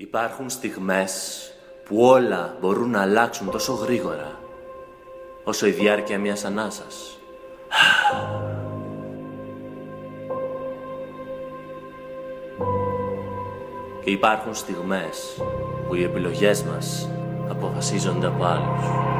Υπάρχουν στιγμές που όλα μπορούν να αλλάξουν τόσο γρήγορα όσο η διάρκεια μιας ανάσας. Και υπάρχουν στιγμές που οι επιλογές μας αποφασίζονται από άλλους.